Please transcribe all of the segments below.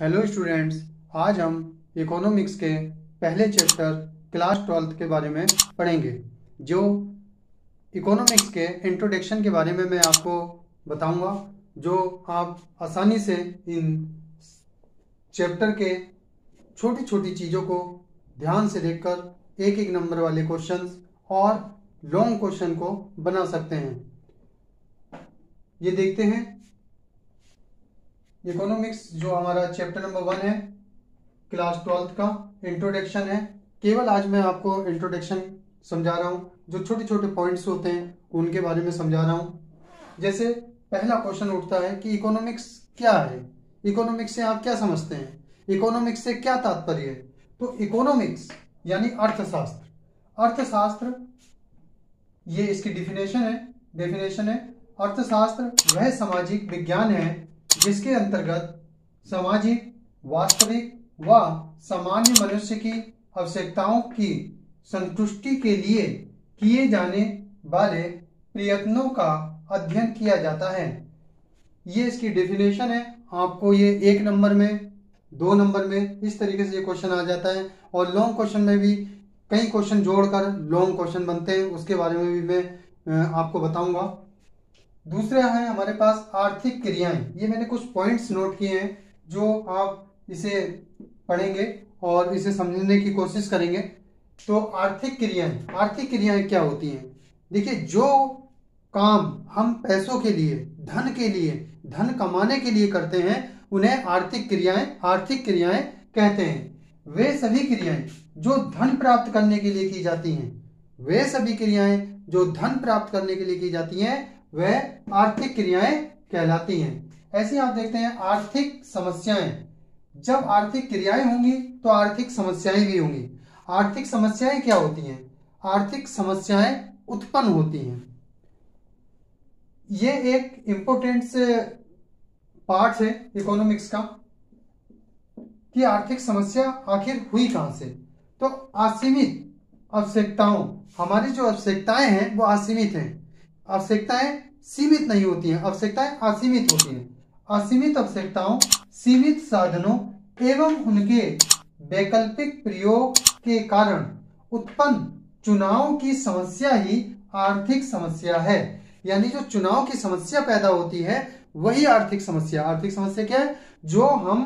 Hello students, आज हम economics के पहले चैप्टर क्लास 12 के बारे में पढ़ेंगे। जो इकोनॉमिक्स के इंट्रोडक्शन के बारे में मैं आपको बताऊंगा, जो आप आसानी से इन चैप्टर के छोटी छोटी चीज़ों को ध्यान से देखकर एक एक नंबर वाले क्वेश्चंस और लॉन्ग क्वेश्चन को बना सकते हैं। ये देखते हैं इकोनॉमिक्स, जो हमारा चैप्टर नंबर 1 है, क्लास 12 का इंट्रोडक्शन है। केवल आज मैं आपको इंट्रोडक्शन समझा रहा हूँ, जो छोटे छोटे पॉइंट्स होते हैं उनके बारे में समझा रहा हूँ। जैसे पहला क्वेश्चन उठता है कि इकोनॉमिक्स क्या है, इकोनॉमिक्स से आप क्या समझते हैं, इकोनॉमिक्स से क्या तात्पर्य है। तो इकोनॉमिक्स यानी अर्थशास्त्र, अर्थशास्त्र ये इसकी डेफिनेशन है। अर्थशास्त्र वह सामाजिक विज्ञान है जिसके अंतर्गत सामाजिक, वास्तविक व सामान्य मनुष्य की आवश्यकताओं की संतुष्टि के लिए किए जाने वाले प्रयत्नों का अध्ययन किया जाता है। ये इसकी डेफिनेशन है। आपको ये 1 नंबर में, 2 नंबर में इस तरीके से ये क्वेश्चन आ जाता है, और लॉन्ग क्वेश्चन में भी कई क्वेश्चन जोड़कर लॉन्ग क्वेश्चन बनते हैं, उसके बारे में भी मैं आपको बताऊंगा। दूसरा है हमारे पास आर्थिक क्रियाएं। ये मैंने कुछ पॉइंट्स नोट किए हैं जो आप इसे पढ़ेंगे और इसे समझने की कोशिश करेंगे। तो आर्थिक क्रियाएं क्या होती हैं? देखिए, जो काम हम पैसों के लिए धन कमाने के लिए करते हैं उन्हें आर्थिक क्रियाएं कहते हैं। वे सभी क्रियाएं जो धन प्राप्त करने के लिए की जाती हैं, वह आर्थिक क्रियाएं कहलाती हैं। ऐसे आप देखते हैं आर्थिक समस्याएं। जब आर्थिक क्रियाएं होंगी तो आर्थिक समस्याएं भी होंगी। आर्थिक समस्याएं क्या होती हैं? आर्थिक समस्याएं उत्पन्न होती हैं। ये एक इम्पोर्टेंट से पार्ट है इकोनॉमिक्स का कि आर्थिक समस्या आखिर हुई कहां से। तो असीमित आवश्यकताओं, हमारी जो आवश्यकताएं हैं वो असीमित हैं। आवश्यकताएं सीमित नहीं होती हैं, आवश्यकताएं असीमित होती हैं। असीमित आवश्यकताओं, सीमित साधनों एवं उनके वैकल्पिक प्रयोग के कारण उत्पन्न चुनाव की समस्या ही आर्थिक समस्या है। यानी जो चुनाव की समस्या पैदा होती है वही आर्थिक समस्या। आर्थिक समस्या क्या है? जो हम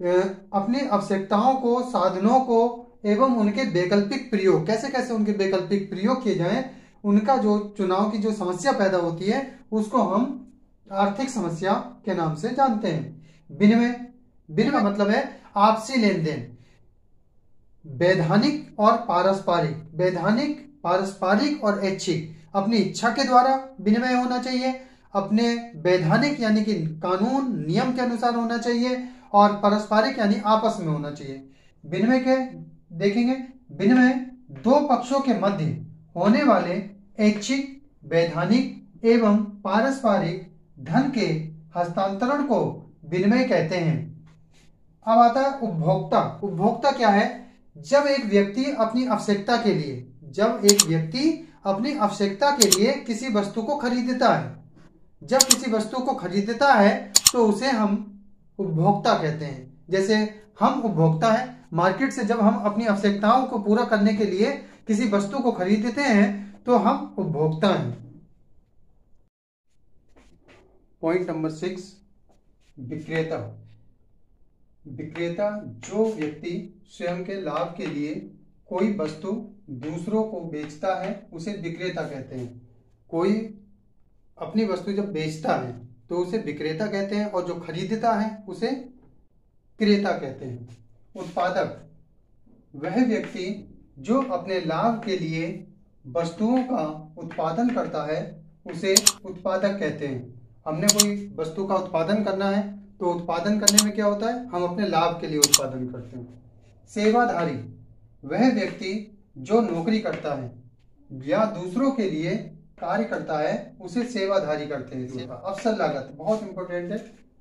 अपनी आवश्यकताओं को, साधनों को एवं उनके वैकल्पिक प्रयोग, कैसे कैसे उनके वैकल्पिक प्रयोग किए जाएं, उनका जो चुनाव की जो समस्या पैदा होती है उसको हम आर्थिक समस्या के नाम से जानते हैं। विनिमय मतलब है आपसी लेन देन, वैधानिक और पारस्परिक। वैधानिक, पारस्परिक और ऐच्छिक, अपनी इच्छा के द्वारा विनिमय होना चाहिए, अपने वैधानिक यानी कि कानून नियम के अनुसार होना चाहिए, और पारस्परिक यानी आपस में होना चाहिए। विनिमय के देखेंगे, विनिमय दो पक्षों के मध्य होने वाले ऐच्छिक, वैधानिक एवं पारस्परिक धन के हस्तांतरण को विनिमय कहते हैं। अब आता है उपभोक्ता। उपभोक्ता क्या है? जब एक व्यक्ति अपनी आवश्यकता के लिए किसी वस्तु को खरीदता है, तो उसे हम उपभोक्ता कहते हैं। जैसे हम उपभोक्ता है, मार्केट से जब हम अपनी आवश्यकताओं को पूरा करने के लिए किसी वस्तु को खरीदते हैं तो हम उपभोक्ता हैं। पॉइंट नंबर 6, विक्रेता। विक्रेता जो व्यक्ति स्वयं के लाभ के लिए कोई वस्तु दूसरों को बेचता है उसे विक्रेता कहते हैं। कोई अपनी वस्तु जब बेचता है तो उसे विक्रेता कहते हैं, और जो खरीदता है उसे क्रेता कहते हैं। उत्पादक वह व्यक्ति जो अपने लाभ के लिए वस्तुओं का उत्पादन करता है उसे उत्पादक कहते हैं। हमने कोई वस्तु का उत्पादन करना है तो उत्पादन करने में क्या होता है, हम अपने लाभ के लिए उत्पादन करते हैं। सेवाधारी वह व्यक्ति जो नौकरी करता है या दूसरों के लिए कार्य करता है उसे सेवाधारी कहते हैं। अवसर लागत बहुत इंपॉर्टेंट है।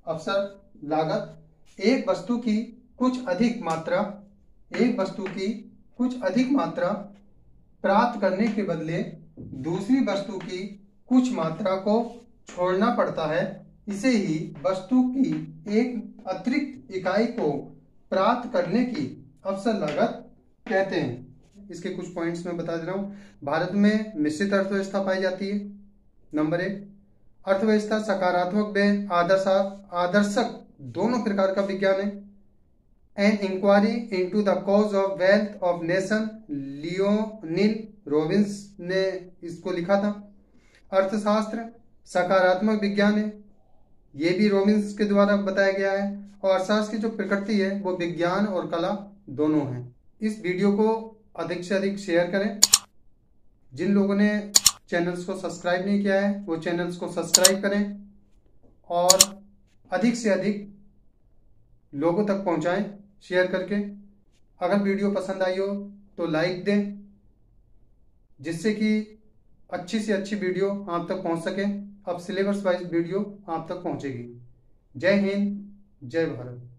अवसर लागत एक वस्तु की कुछ अधिक मात्रा प्राप्त करने के बदले दूसरी वस्तु की कुछ मात्रा को छोड़ना पड़ता है, इसे ही वस्तु की एक अतिरिक्त इकाई को प्राप्त करने की अवसर लागत कहते हैं। इसके कुछ पॉइंट्स मैं बता दे रहा हूं। भारत में मिश्रित अर्थव्यवस्था पाई जाती है। नंबर 1, अर्थव्यवस्था सकारात्मक व आदर्शक दोनों प्रकार का विज्ञान है। An inquiry into the cause of wealth of nation, Lionel Robbins ने इसको लिखा था। अर्थशास्त्र सकारात्मक विज्ञान है, ये भी रॉबिन्स के द्वारा बताया गया है। और अर्थशास्त्र की जो प्रकृति है वो विज्ञान और कला दोनों है। इस वीडियो को अधिक से अधिक शेयर करें। जिन लोगों ने चैनल्स को सब्सक्राइब नहीं किया है वो चैनल्स को सब्सक्राइब करें और अधिक से अधिक लोगों तक पहुंचाएं शेयर करके। अगर वीडियो पसंद आई हो तो लाइक दें, जिससे कि अच्छी से अच्छी वीडियो आप तक पहुंच सके। अब सिलेबस वाइज वीडियो आप तक पहुंचेगी। जय हिंद, जय भारत।